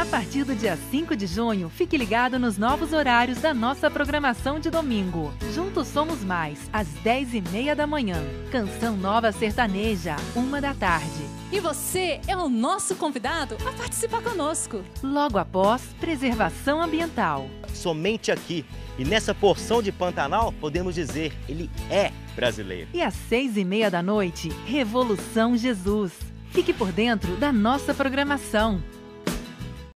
A partir do dia 5 de junho, fique ligado nos novos horários da nossa programação de domingo. Juntos Somos Mais, às 10h30 da manhã. Canção Nova Sertaneja, 13h. E você é o nosso convidado a participar conosco. Logo após, preservação ambiental. Somente aqui e nessa porção de Pantanal, podemos dizer, ele é brasileiro. E às 18h30 da noite, Revolução Jesus. Fique por dentro da nossa programação.